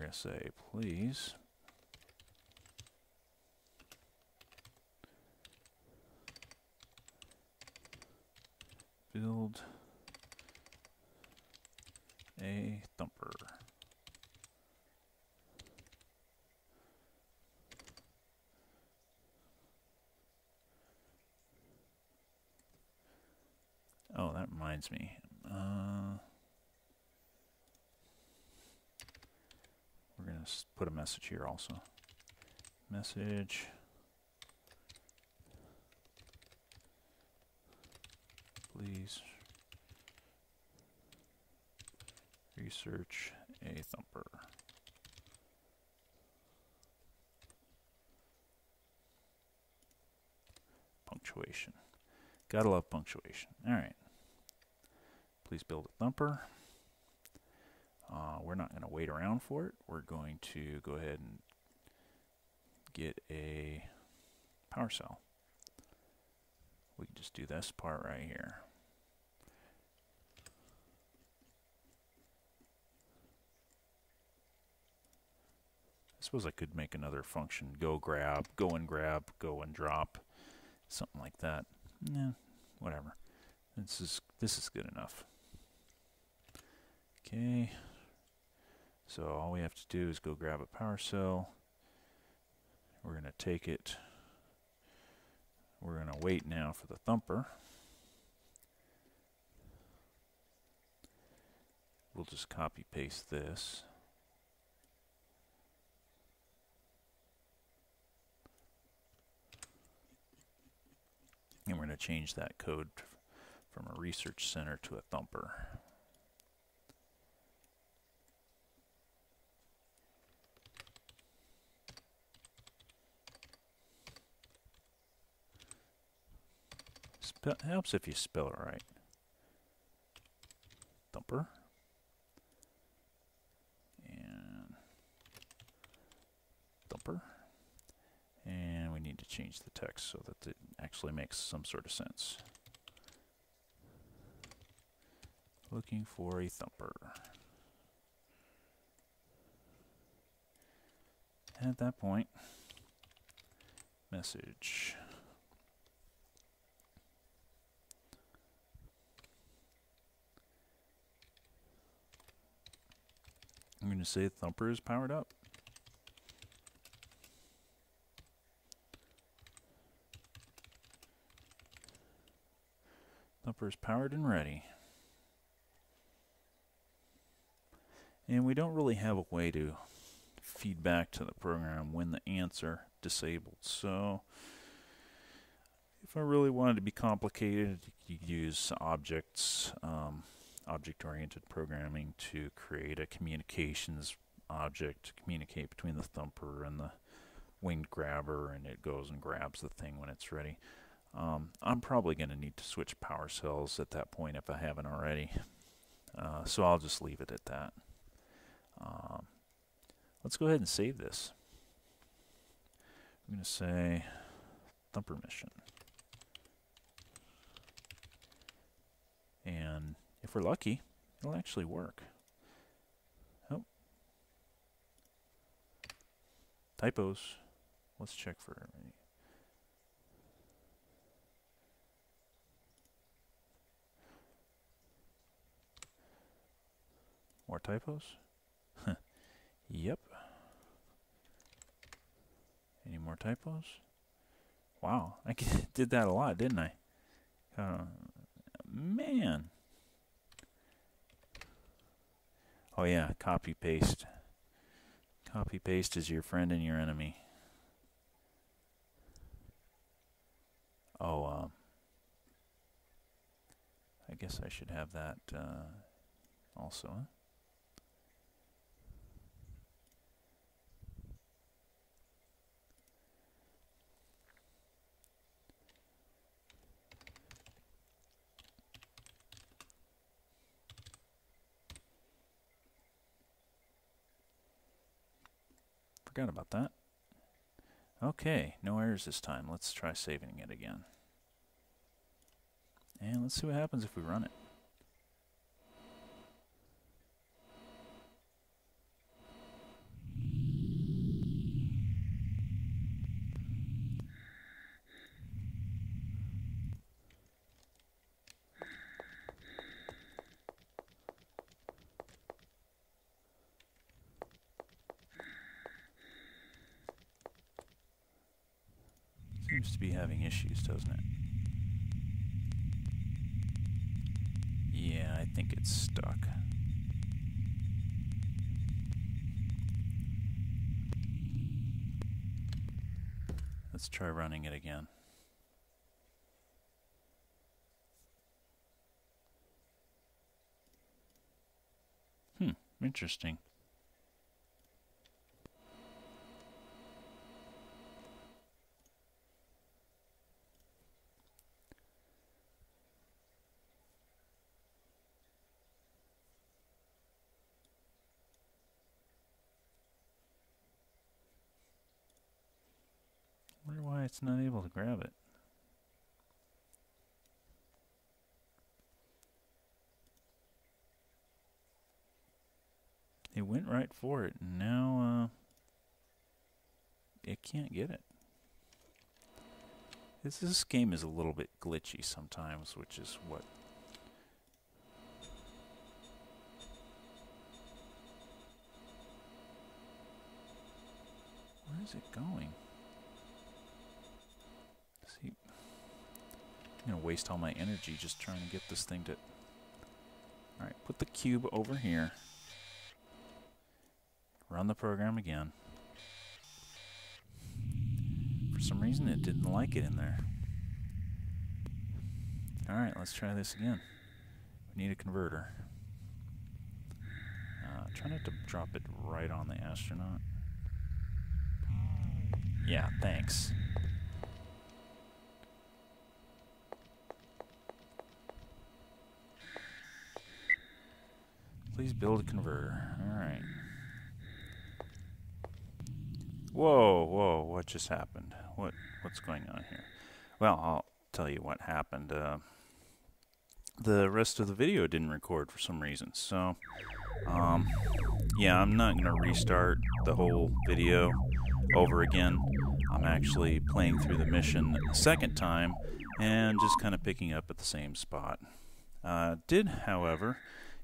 We're going to say, please build a thumper. Oh, that reminds me. We're going to put a message here also. Message. Please research a thumper. Punctuation. Gotta love punctuation. All right. Please build a thumper. We're not going to wait around for it. We're going to go ahead and get a power cell. We can just do this part right here. I suppose I could make another function, go and grab, go and drop, something like that. Nah, whatever. This is good enough. Okay. So all we have to do is go grab a power cell. We're going to take it. We're going to wait now for the thumper. We'll just copy paste this. And we're going to change that code from a research center to a thumper. Helps if you spell it right. Thumper. And thumper. And we need to change the text so that it actually makes some sort of sense. Looking for a thumper. At that point, message. I'm going to say thumper is powered up. Thumper is powered and ready. And we don't really have a way to feed back to the program when the ants are disabled. So if I really wanted to be complicated, you could use objects. Object-oriented programming to create a communications object to communicate between the thumper and the winged grabber, and it goes and grabs the thing when it's ready. I'm probably going to need to switch power cells at that point if I haven't already, so I'll just leave it at that. Let's go ahead and save this. I'm going to say thumper mission, and if we're lucky, it'll actually work. Oh. Typos. Let's check for any. More typos? Yep. Any more typos? Wow, I did that a lot, didn't I? Man. Oh yeah, copy paste. Copy paste is your friend and your enemy. Oh, I guess I should have that also. Huh? Forgot about that. Okay, no errors this time. Let's try saving it again. And let's see what happens if we run it. seems to be having issues, doesn't it? Yeah, I think it's stuck. Let's try running it again. Interesting. I wonder why it's not able to grab it. It went right for it, and now it can't get it. This game is a little bit glitchy sometimes, which is what... Where is it going? See, I'm going to waste all my energy just trying to get this thing to... Alright, put the cube over here. Run the program again. For some reason it didn't like it in there. Alright, let's try this again. We need a converter. Try not to drop it right on the astronaut. Yeah, thanks. Please build a converter. Alright. Whoa, whoa, what just happened? What's going on here? Well, I'll tell you what happened. The rest of the video didn't record for some reason, so... yeah, I'm not going to restart the whole video over again. I'm actually playing through the mission a second time, and just kind of picking up at the same spot. Did, however,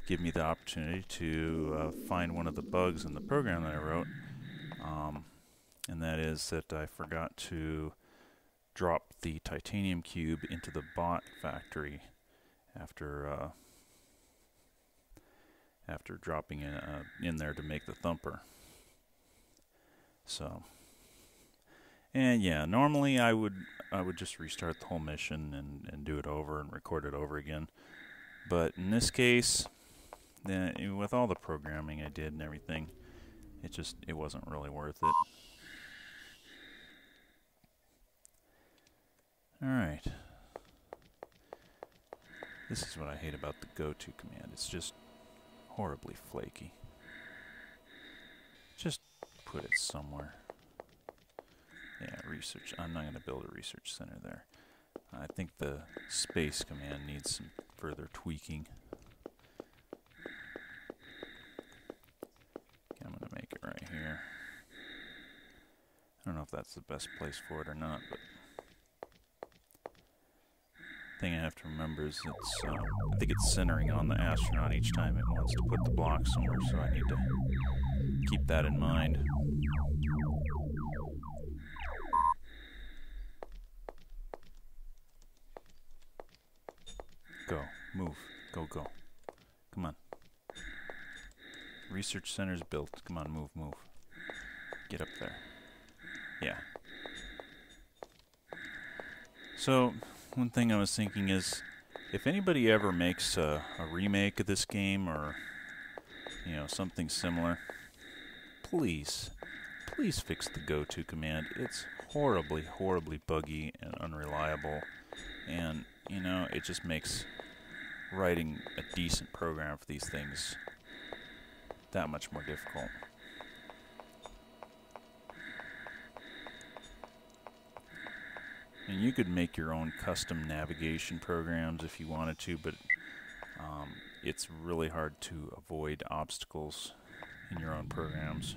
give me the opportunity to find one of the bugs in the program that I wrote. And that is that I forgot to drop the titanium cube into the bot factory after after dropping it in there to make the thumper. So, and yeah, normally I would just restart the whole mission and do it over and record it over again. But in this case, with all the programming I did and everything, it wasn't really worth it. Alright. This is what I hate about the goto command. It's just horribly flaky. Just put it somewhere. Yeah, research. I'm not going to build a research center there. I think the space command needs some further tweaking. I'm going to make it right here. I don't know if that's the best place for it or not, but... thing I have to remember is it's, I think it's centering on the astronaut each time it wants to put the block somewhere, so I need to keep that in mind. Go. Move. Go, go. Come on. Research center's built. Come on, move, move. Get up there. Yeah. So... one thing I was thinking is, if anybody ever makes a remake of this game or, you know, something similar, please fix the goto command. It's horribly, horribly buggy and unreliable, and, you know, it just makes writing a decent program for these things that much more difficult. And you could make your own custom navigation programs if you wanted to, but it's really hard to avoid obstacles in your own programs.